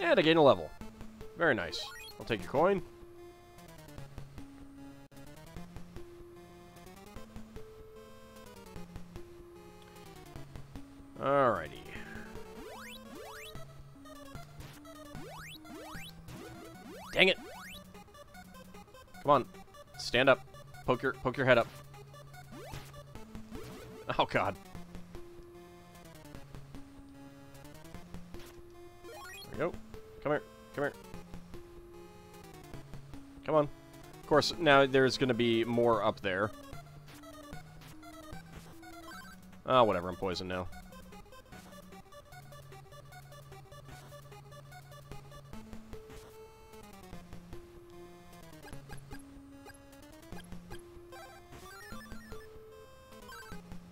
And I gain a level. Very nice. I'll take your coin. Alrighty. Dang it! Come on. Stand up. Poke your head up. Oh god. There we go. Come here. Come here. Come on. Of course, now there's gonna be more up there. Oh, whatever, I'm poisoned now.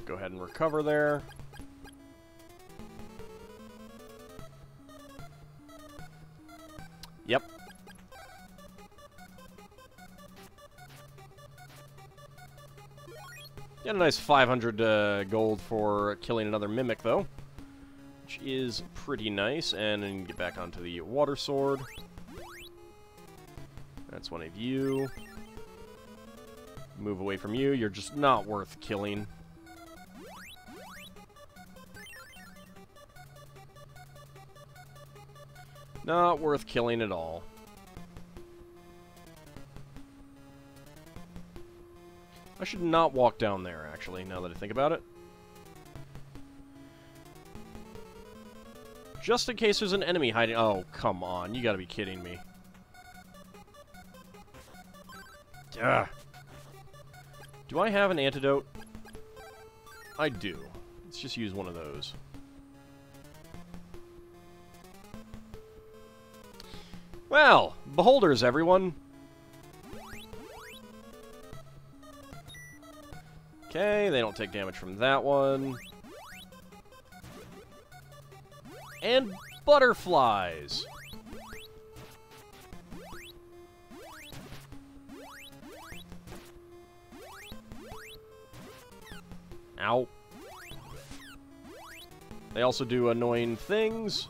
Go ahead and recover there. Yep. Got a nice 500 gold for killing another mimic, though, which is pretty nice. And then get back onto the water sword. That's one of you. Move away from you. You're just not worth killing. Not worth killing at all. I should not walk down there, actually, now that I think about it. Just in case there's an enemy hiding. Oh, come on. You gotta be kidding me. Ugh. Do I have an antidote? I do. Let's just use one of those. Well, beholders, everyone. Okay, they don't take damage from that one. And butterflies. Ow. They also do annoying things.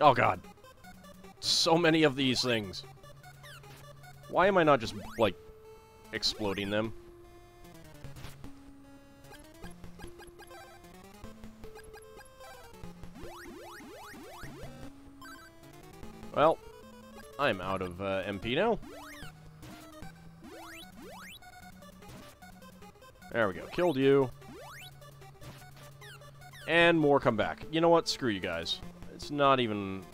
Oh god. So many of these things. Why am I not just, like, exploding them? Well, I'm out of MP now. There we go. Killed you. And more come back. You know what? Screw you guys. It's not even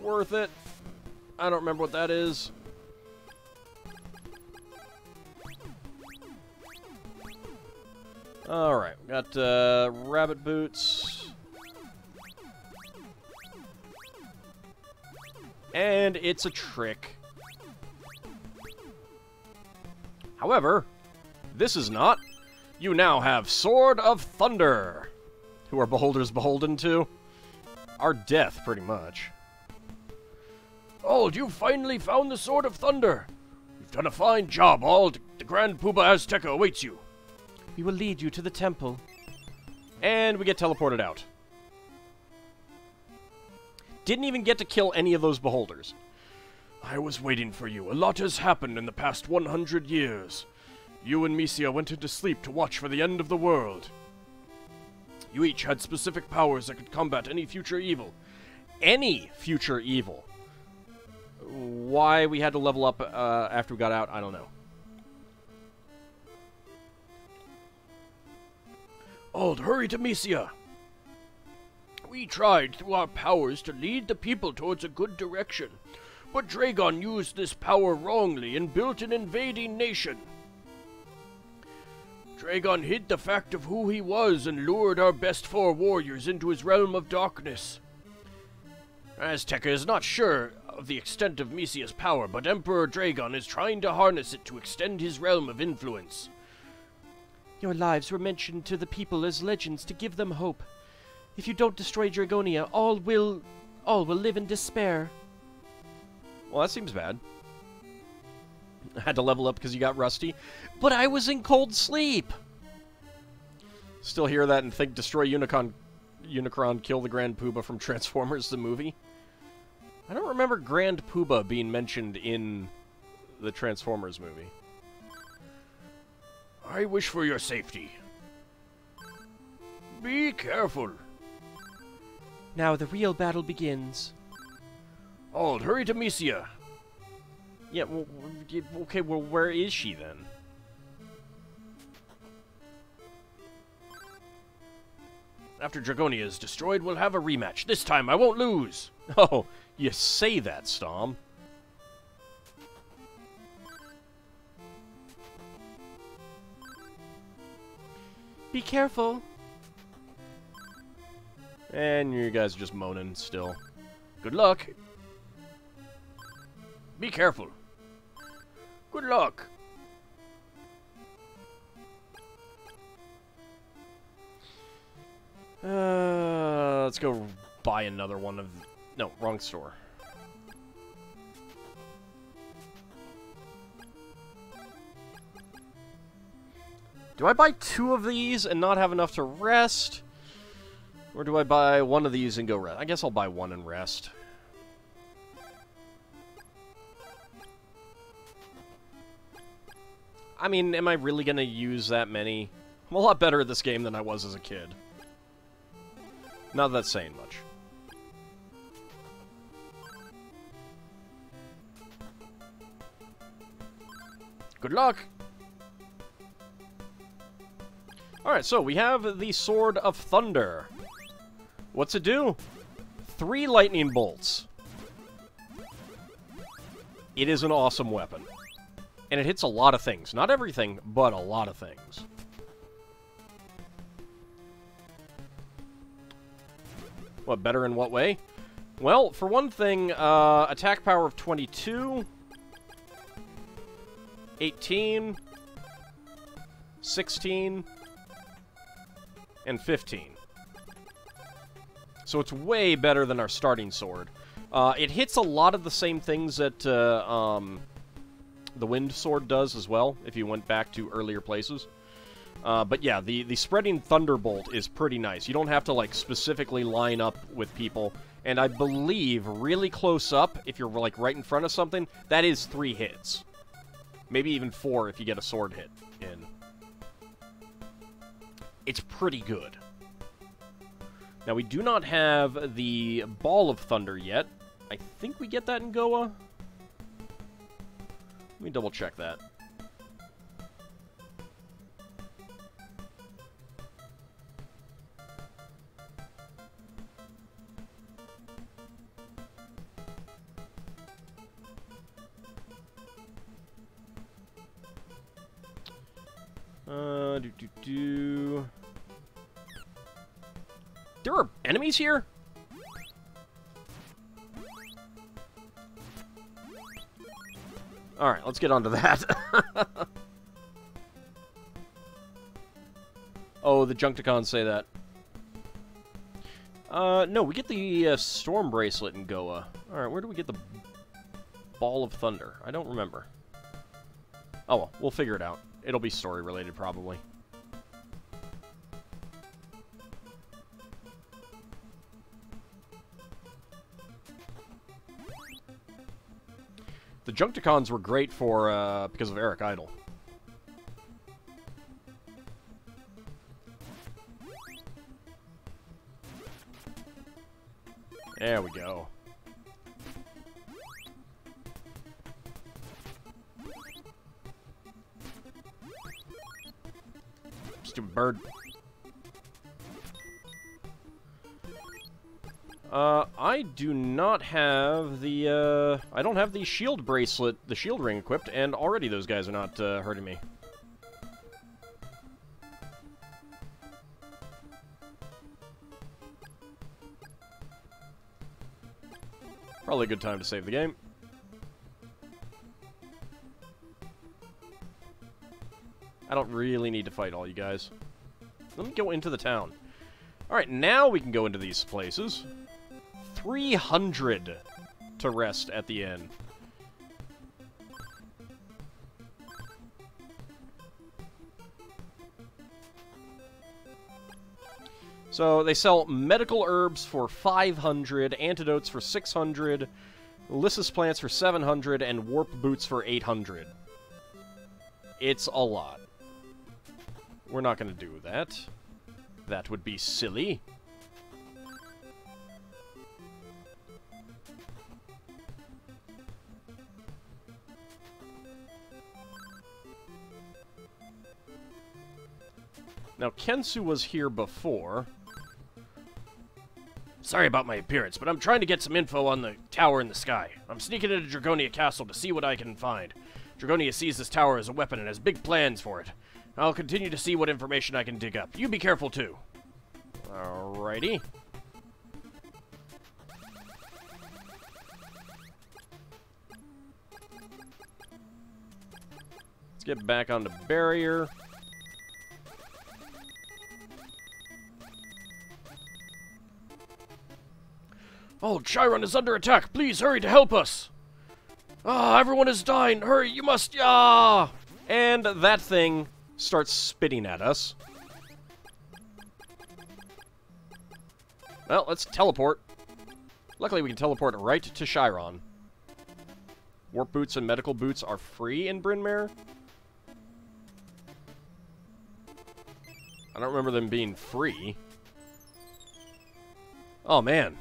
worth it. I don't remember what that is. Alright, we got rabbit boots. And it's a trick. However, this is not. You now have Sword of Thunder, who are beholders beholden to. Our death, pretty much. Ald, you finally found the Sword of Thunder. You've done a fine job, Ald. The Grand Puba Azteca awaits you. We will lead you to the temple. And we get teleported out. Didn't even get to kill any of those beholders. I was waiting for you. A lot has happened in the past 100 years. You and Mesia went into sleep to watch for the end of the world. You each had specific powers that could combat any future evil. Any future evil. Why we had to level up after we got out, I don't know. Ald, hurry to Mesia. We tried through our powers to lead the people towards a good direction, but Draygon used this power wrongly and built an invading nation. Draygon hid the fact of who he was and lured our best 4 warriors into his realm of darkness. Azteca is not sure of the extent of Mesia's power, but Emperor Draygon is trying to harness it to extend his realm of influence. Your lives were mentioned to the people as legends to give them hope. If you don't destroy Draygonia, all will live in despair. Well, that seems bad. I had to level up because you got rusty. But I was in cold sleep! Still hear that and think destroy Unicron, kill the Grand Puba from Transformers the movie. I don't remember Grand Puba being mentioned in the Transformers movie. I wish for your safety. Be careful. Now the real battle begins. Ald, hurry to Mesia. Yeah, well, okay, well, where is she then? After Draygonia is destroyed, we'll have a rematch. This time I won't lose! Oh, you say that, Stom. Be careful. And you guys are just moaning still. Good luck. Be careful. Good luck. Let's go buy another one of... No, wrong store. Do I buy two of these and not have enough to rest? Or do I buy one of these and go rest? I guess I'll buy one and rest. I mean, am I really gonna use that many? I'm a lot better at this game than I was as a kid. Not that that's saying much. Good luck! Alright, so we have the Sword of Thunder. What's it do? 3 lightning bolts. It is an awesome weapon. And it hits a lot of things. Not everything, but a lot of things. What, better in what way? Well, for one thing, attack power of 22, 18, 16, and 15. So it's way better than our starting sword. It hits a lot of the same things that the wind sword does as well, if you went back to earlier places. But yeah, the spreading thunderbolt is pretty nice. You don't have to, like, specifically line up with people. And I believe really close up, if you're, like, right in front of something, that is 3 hits. Maybe even 4 if you get a sword hit in. It's pretty good. Now, we do not have the Ball of Thunder yet. I think we get that in Goa. Let me double-check that. There are enemies here? Alright, let's get onto that. Oh, the Junctions say that. No, we get the Storm Bracelet in Goa. Alright, where do we get the Ball of Thunder? I don't remember. Oh, well, we'll figure it out. It'll be story-related, probably. The Junctions were great for, because of Eric Idle. There we go. Stupid bird. I do not have the, I don't have the shield bracelet, the shield ring equipped, and already those guys are not, hurting me. Probably a good time to save the game. I don't really need to fight all you guys. Let me go into the town. Alright, now we can go into these places. 300 to rest at the end. So they sell medical herbs for 500, antidotes for 600, Lysis plants for 700, and warp boots for 800. It's a lot. We're not going to do that. That would be silly. Now, Kensu was here before. Sorry about my appearance, but I'm trying to get some info on the tower in the sky. I'm sneaking into Draygonia Castle to see what I can find. Draygonia sees this tower as a weapon and has big plans for it. I'll continue to see what information I can dig up. You be careful, too. Alrighty. Let's get back on the barrier. Oh, Shyron is under attack. Please hurry to help us. Ah, everyone is dying. Hurry, you must. Ah! And that thing starts spitting at us. Well, let's teleport. Luckily, we can teleport right to Shyron. Warp boots and medical boots are free in Brynmere. I don't remember them being free. Oh, man.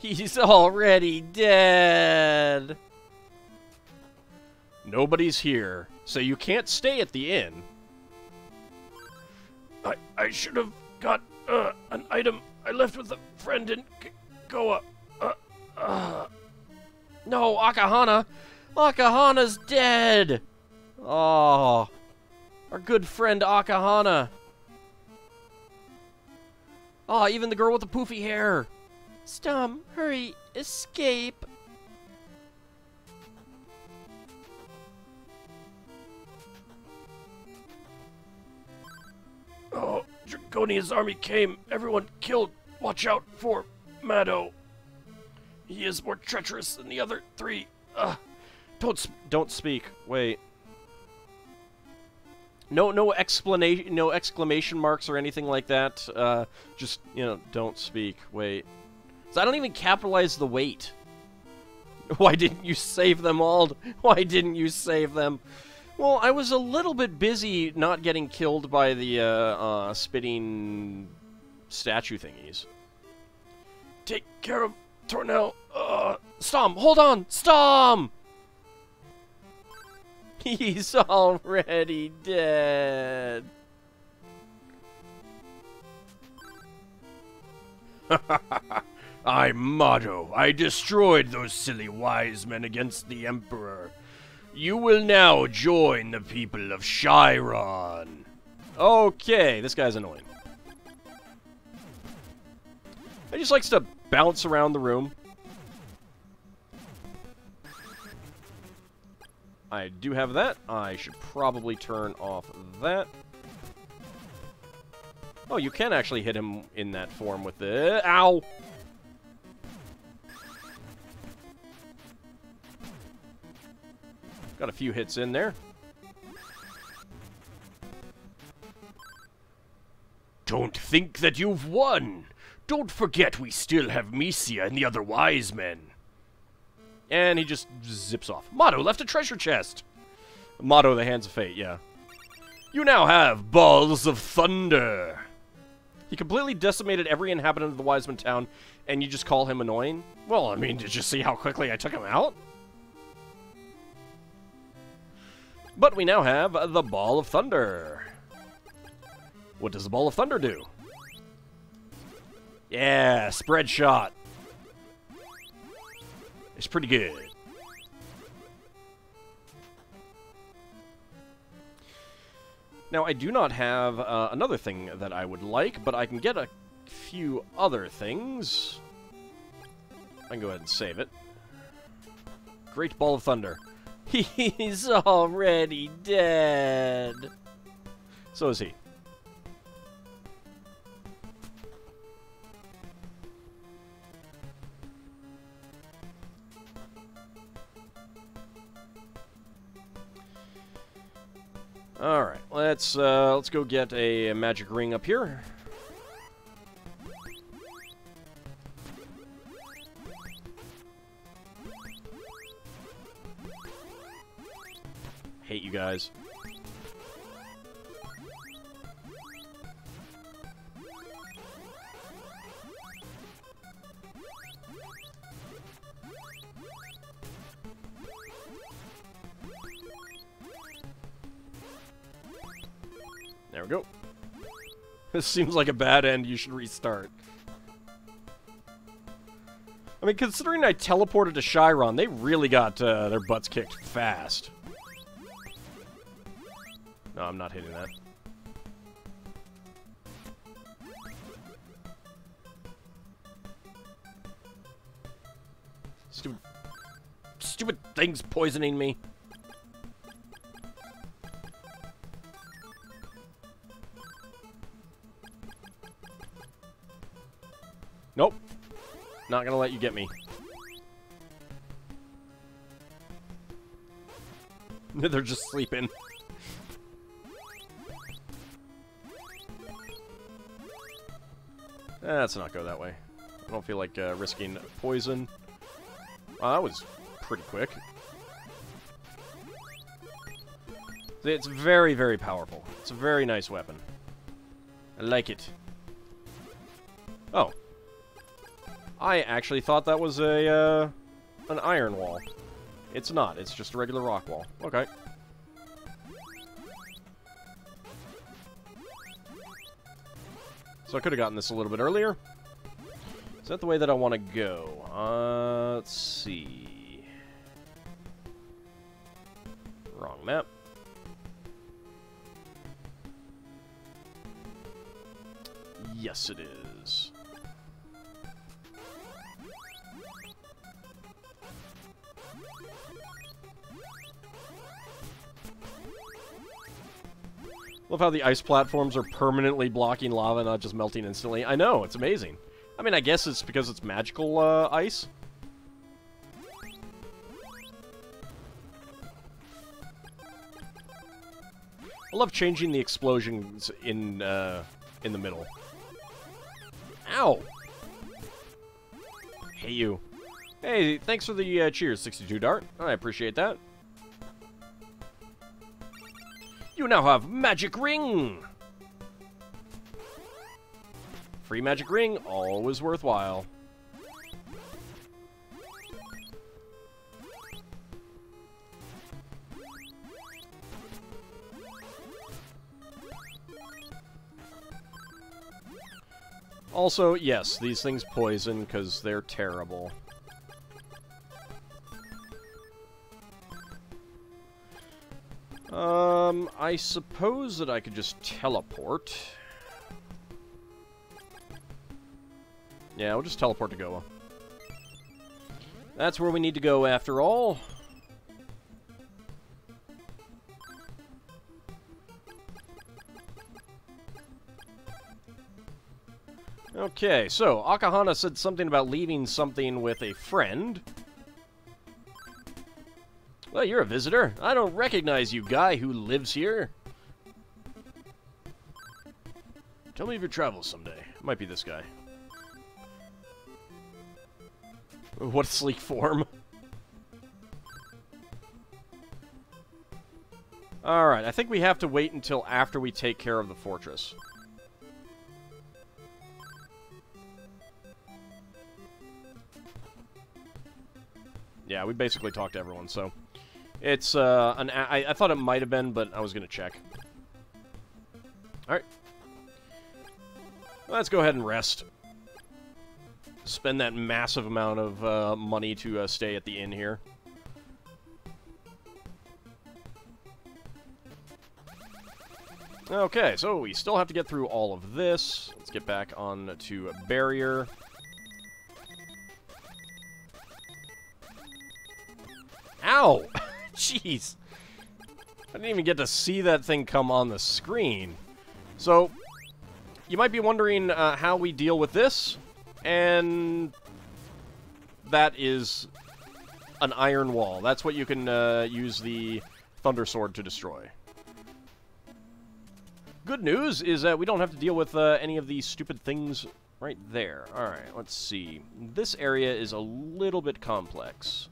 He's already dead. Nobody's here, so you can't stay at the inn. I should have got an item I left with a friend in Goa. No, Akahana. Akahana's dead. Oh, our good friend Akahana. Oh, even the girl with the poofy hair. Stom, hurry, escape. Oh, Dragonia's army came. Everyone killed. Watch out for Mado. He is more treacherous than the other three. Don't speak. Wait. No explanation, no exclamation marks or anything like that. Just, you know, don't speak. Wait. So I don't even capitalize the wait. Why didn't you save them all? Why didn't you save them? Well, I was a little bit busy not getting killed by the spitting statue thingies. Take care of Tornell. Stom, hold on! Stom! He's already dead. I'm Motto. I destroyed those silly wise men against the Emperor. You will now join the people of Shyron. Okay, this guy's annoying. He just likes to bounce around the room. I do have that. I should probably turn off that. Oh, you can actually hit him in that form with the... Ow! Got a few hits in there. Don't think that you've won! Don't forget we still have Mesia and the other wise men. And he just zips off. Motto left a treasure chest! Motto, the Hands of Fate, yeah. You now have Balls of Thunder! He completely decimated every inhabitant of the Wiseman town, and you just call him annoying? Well, I mean, did you see how quickly I took him out? But we now have the Ball of Thunder. What does the Ball of Thunder do? Yeah, spread shot. It's pretty good. Now, I do not have another thing that I would like, but I can get a few other things. I can go ahead and save it. Great Ball of Thunder. He's already dead. So is he. Alright, let's let's go get a magic ring up here. Hate you guys. There we go. This seems like a bad end. You should restart. I mean, considering I teleported to Shyron, they really got their butts kicked fast. No, I'm not hitting that. Stupid things poisoning me. Nope. Not gonna let you get me. They're just sleeping. Let's not go that way. I don't feel like risking poison. Wow, that was pretty quick. It's very, very powerful. It's a very nice weapon. I like it. Oh. I actually thought that was a an iron wall. It's not. It's just a regular rock wall. Okay. So I could have gotten this a little bit earlier. Is that the way that I want to go? Let's see. Wrong map. Yes, it is. Love how the ice platforms are permanently blocking lava, not just melting instantly. I know, it's amazing. I mean, I guess it's because it's magical ice. I love changing the explosions in the middle. Ow! Hey, you. Hey, thanks for the cheers, 62 Dart. I appreciate that. You now have Magic Ring! Free Magic Ring, always worthwhile. Also, yes, these things poison because they're terrible. I suppose that I could just teleport. Yeah, we'll just teleport to Goa. That's where we need to go after all. Okay, so Akahana said something about leaving something with a friend. Well, you're a visitor. I don't recognize you, guy who lives here. Tell me of your travels someday. Might be this guy. What a sleek form. Alright, I think we have to wait until after we take care of the fortress. Yeah, we basically talked to everyone, so... It's, I thought it might have been, but I was going to check. Alright. Let's go ahead and rest. Spend that massive amount of money to stay at the inn here. Okay, so we still have to get through all of this. Let's get back on to Barrier. Ow! Jeez. I didn't even get to see that thing come on the screen. So, you might be wondering how we deal with this, and that is an iron wall. That's what you can use the Thunder Sword to destroy. Good news is that we don't have to deal with any of these stupid things right there. Alright, let's see. This area is a little bit complex.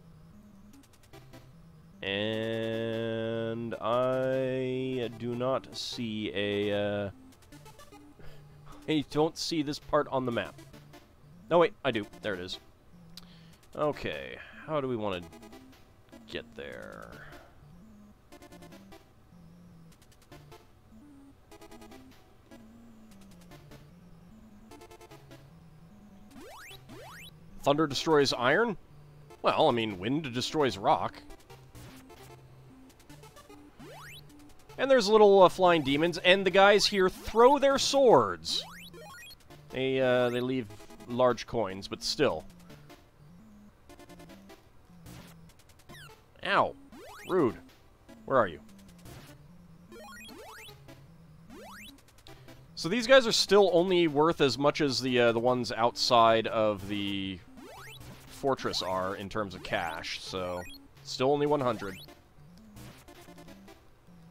And I do not see a... I don't see this part on the map. No, wait, I do. There it is. Okay, how do we want to get there? Thunder destroys iron? Well, I mean, wind destroys rock. And there's little flying demons, and the guys here throw their swords. They leave large coins, but still. Ow. Rude. Where are you? So these guys are still only worth as much as the ones outside of the fortress are in terms of cash, so still only 100.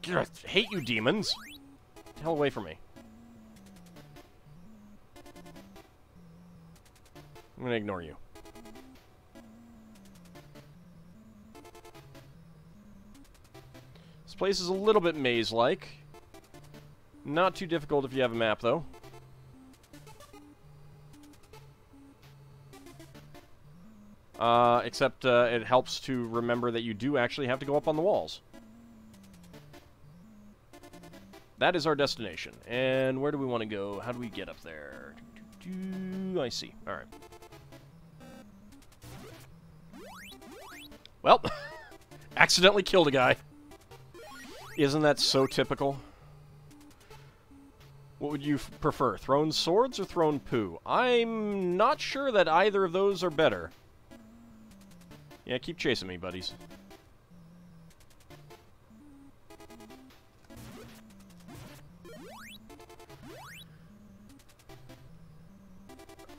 I hate you, demons. Get the hell away from me. I'm gonna ignore you. This place is a little bit maze-like. Not too difficult if you have a map, though. Except it helps to remember that you do actually have to go up on the walls. That is our destination. And where do we want to go? How do we get up there? I see. All right. Well, accidentally killed a guy. Isn't that so typical? What would you prefer, thrown swords or thrown poo? I'm not sure that either of those are better. Yeah, keep chasing me, buddies.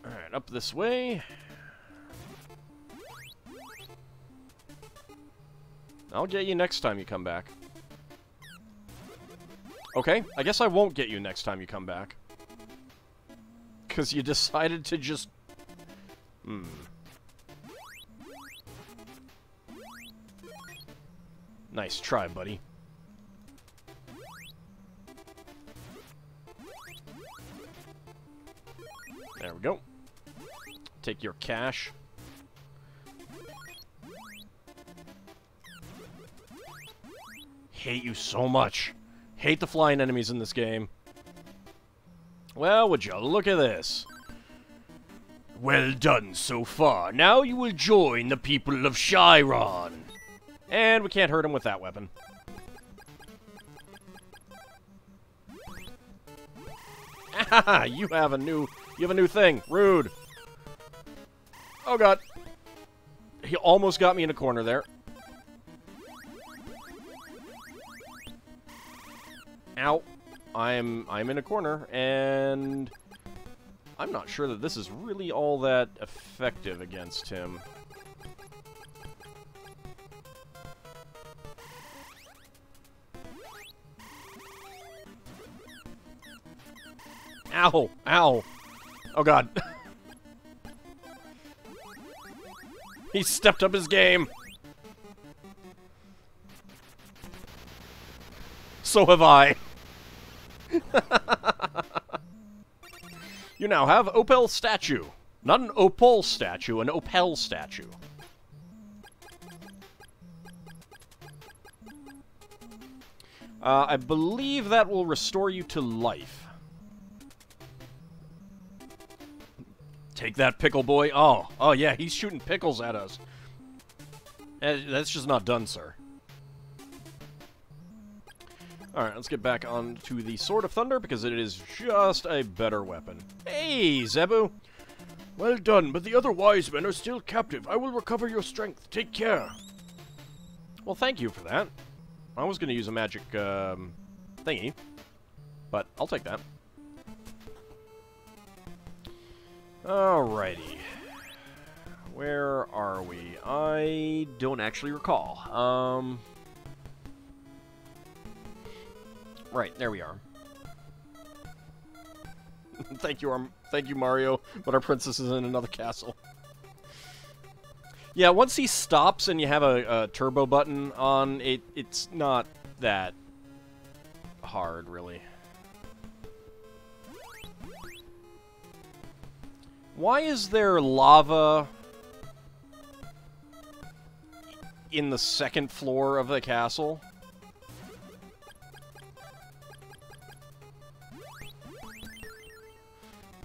Alright, up this way. I'll get you next time you come back. Okay, I guess I won't get you next time you come back. Because you decided to just... Nice try, buddy. There we go. Take your cash. Hate you so much. Hate the flying enemies in this game. Well, would you look at this. Well done so far. Now you will join the people of Shyron. And we can't hurt him with that weapon. Ah, you have a new thing. Rude. Oh god. He almost got me in a corner there. Ow. I'm in a corner, and I'm not sure that this is really all that effective against him. Ow! Ow! Oh god. He stepped up his game! So have I. You now have Opel statue. Not an Opal statue, an Opel statue. I believe that will restore you to life. Take that, pickle boy. Oh yeah, he's shooting pickles at us. That's just not done, sir. Alright, let's get back on to the Sword of Thunder, because it is just a better weapon. Hey, Zebu! Well done, but the other wise men are still captive. I will recover your strength. Take care. Well, thank you for that. I was going to use a magic thingy, but I'll take that. Alrighty. Where are we? I don't actually recall. Right, there we are. Thank you, Mario, but our princess is in another castle. Yeah, once he stops and you have a turbo button on, it's not that hard, really. Why is there lava in the second floor of the castle?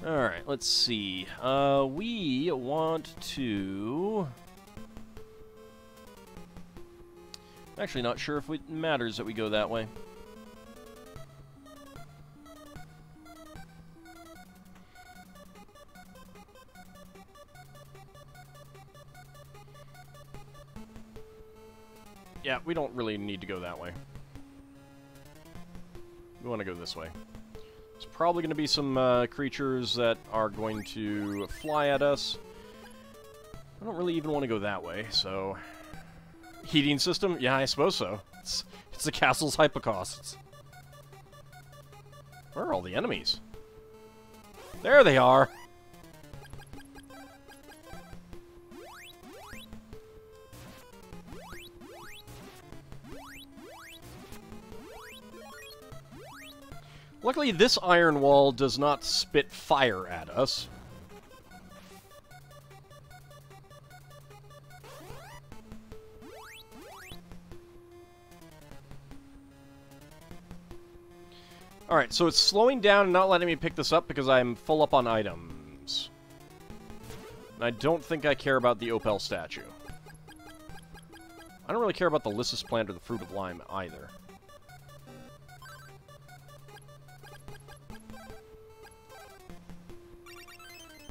Alright, let's see. We want to... I'm actually not sure if it matters that we go that way. Yeah, we don't really need to go that way. We want to go this way. There's probably going to be some creatures that are going to fly at us. I don't really even want to go that way, so... Heating system? Yeah, I suppose so. It's the castle's hypocausts. Where are all the enemies? There they are! Luckily, this iron wall does not spit fire at us. Alright, so it's slowing down and not letting me pick this up because I'm full up on items. And I don't think I care about the Opel statue. I don't really care about the Lysis Plant or the Fruit of Lime either.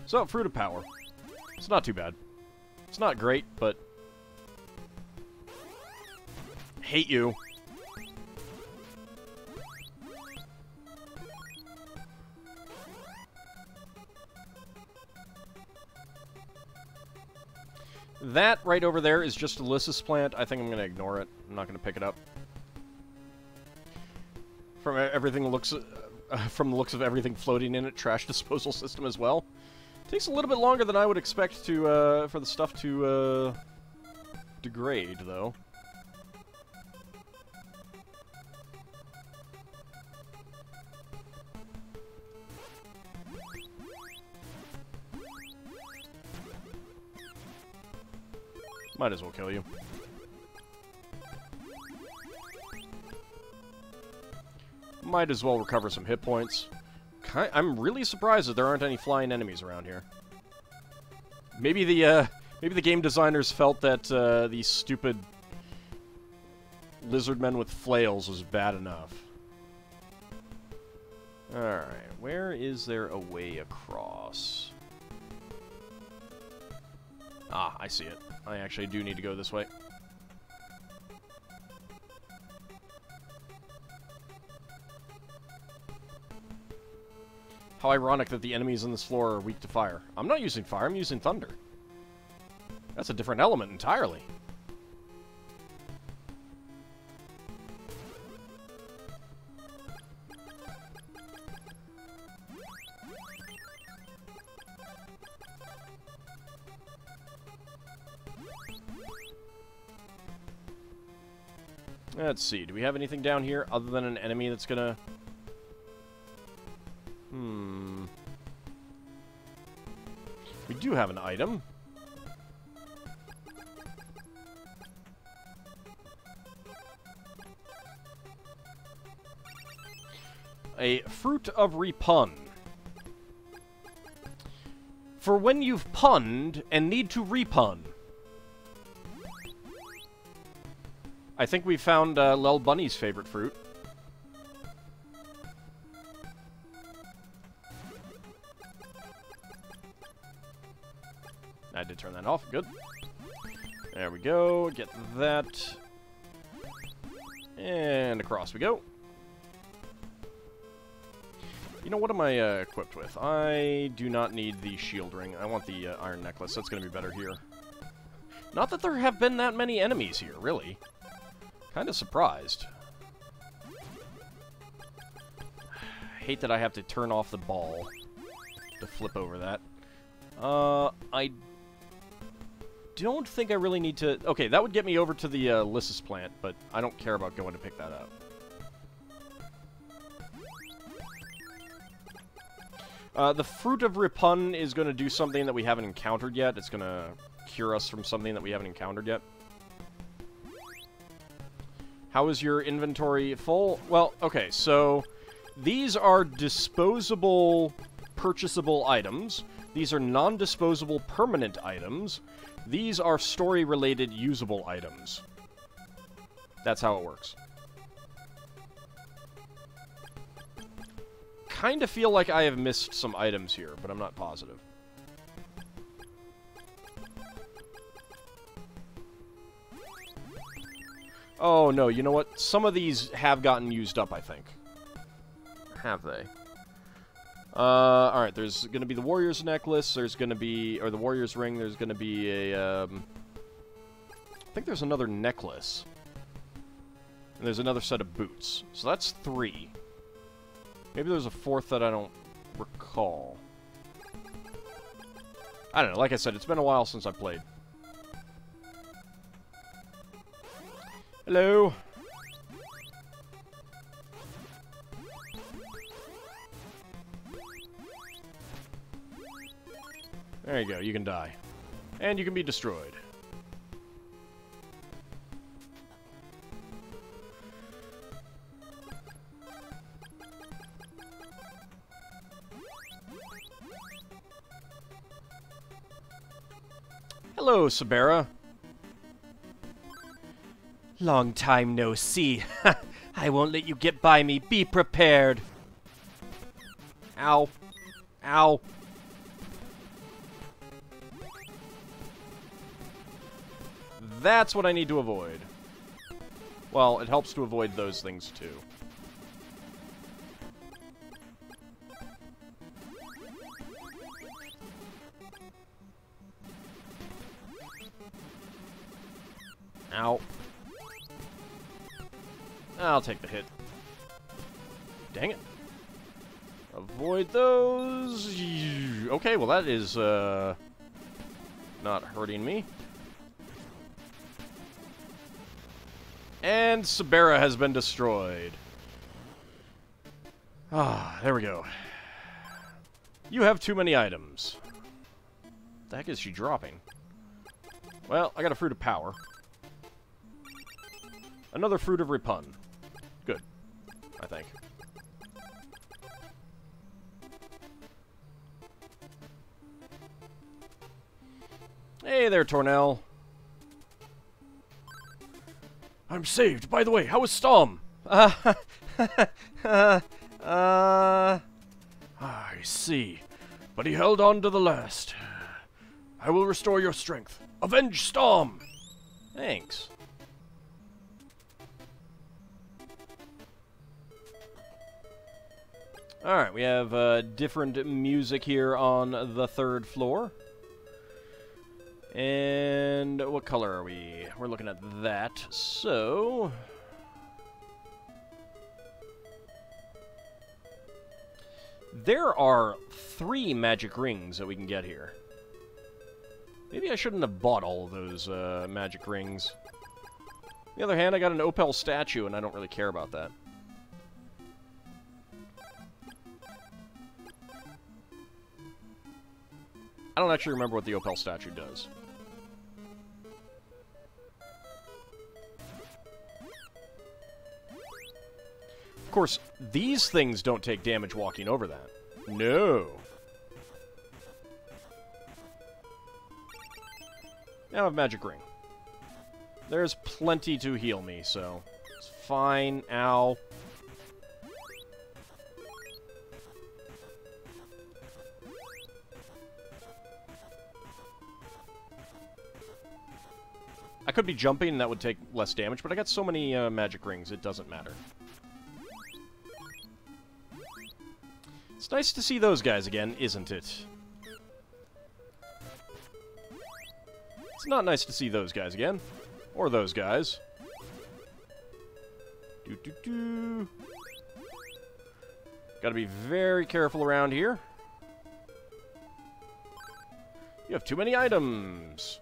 So, Fruit of Power. It's not too bad. It's not great, but... Hate you. That right over there is just a Lysis Plant. I think I'm going to ignore it. I'm not going to pick it up. From everything looks... from the looks of everything floating in it, trash disposal system as well. Takes a little bit longer than I would expect to for the stuff to degrade, though. Might as well kill you. Might as well recover some hit points. I'm really surprised that there aren't any flying enemies around here. Maybe the game designers felt that these stupid lizard men with flails was bad enough. Alright, where is there a way across? Ah, I see it. I actually do need to go this way. How ironic that the enemies on this floor are weak to fire. I'm not using fire, I'm using thunder. That's a different element entirely. Let's see, do we have anything down here other than an enemy that's gonna... We do have an item. A Fruit of Rippun. For when you've punned and need to repun. I think we found Lel Bunny's favorite fruit. I did turn that off. Good. There we go. Get that. And across we go. You know, what am I equipped with? I do not need the shield ring. I want the iron necklace. That's going to be better here. Not that there have been that many enemies here, really. Kind of surprised. I hate that I have to turn off the ball. to flip over that. I don't think I really need to... Okay, that would get me over to the Lysis Plant, but I don't care about going to pick that up. The Fruit of Rippun is going to do something that we haven't encountered yet. It's going to cure us from something that we haven't encountered yet. How is your inventory full? Well, okay, so these are disposable, purchasable items. These are non-disposable permanent items. These are story-related usable items. That's how it works. Kind of feel like I have missed some items here, but I'm not positive. Oh, no, you know what? Some of these have gotten used up, I think. Have they? Alright, there's going to be the Warrior's Necklace, there's going to be... Or the Warrior's Ring, there's going to be a, I think there's another necklace. And there's another set of boots. So that's three. Maybe there's a fourth that I don't recall. I don't know, like I said, it's been a while since I played. Hello. There you go, you can die. And you can be destroyed. Hello, Sabera. Long time no see. I won't let you get by me. Be prepared. Ow. Ow. That's what I need to avoid. Well, it helps to avoid those things, too. Ow. I'll take the hit. Dang it. Avoid those. Okay, well that is not hurting me. And Sabera has been destroyed. Ah, there we go. You have too many items. What the heck is she dropping? Well, I got a Fruit of Power. Another Fruit of Rippun. Good, I think. Hey there, Tornell. I'm saved. By the way, how is Stom? I see. But he held on to the last. I will restore your strength. Avenge Stom! Thanks. Alright, we have different music here on the third floor. And what color are we? We're looking at that, so... There are 3 magic rings that we can get here. Maybe I shouldn't have bought all of those magic rings. On the other hand, I got an Opel statue, and I don't really care about that. I don't actually remember what the Opel statue does. Of course, these things don't take damage walking over that. No. Now I have Magic Ring. There's plenty to heal me, so it's fine. Ow. I could be jumping, and that would take less damage, but I got so many magic rings, it doesn't matter. It's nice to see those guys again, isn't it? It's not nice to see those guys again. Or those guys. Doo-doo-doo. Gotta be very careful around here. You have too many items.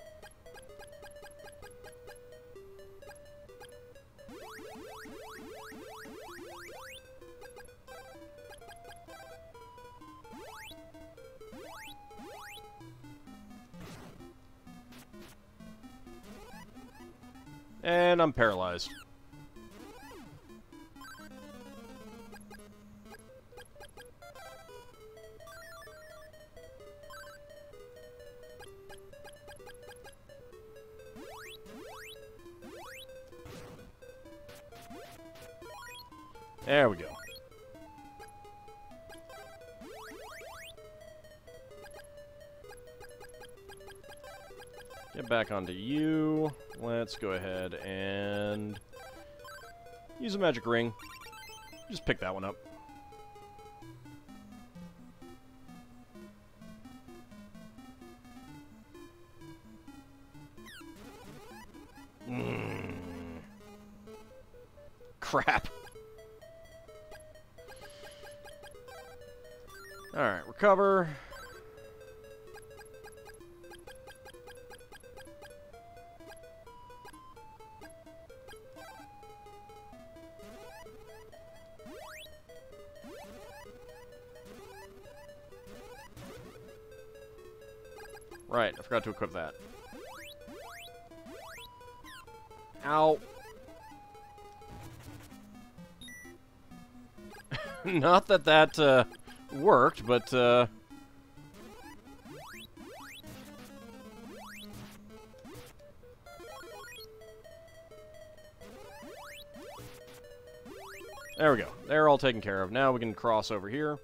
And I'm paralyzed. There we go. Get back onto you. Let's go ahead and use a magic ring. Just pick that one up. Crap. Alright, recover. Right, I forgot to equip that. Ow. Not that that worked, but there we go. They're all taken care of. Now we can cross over here.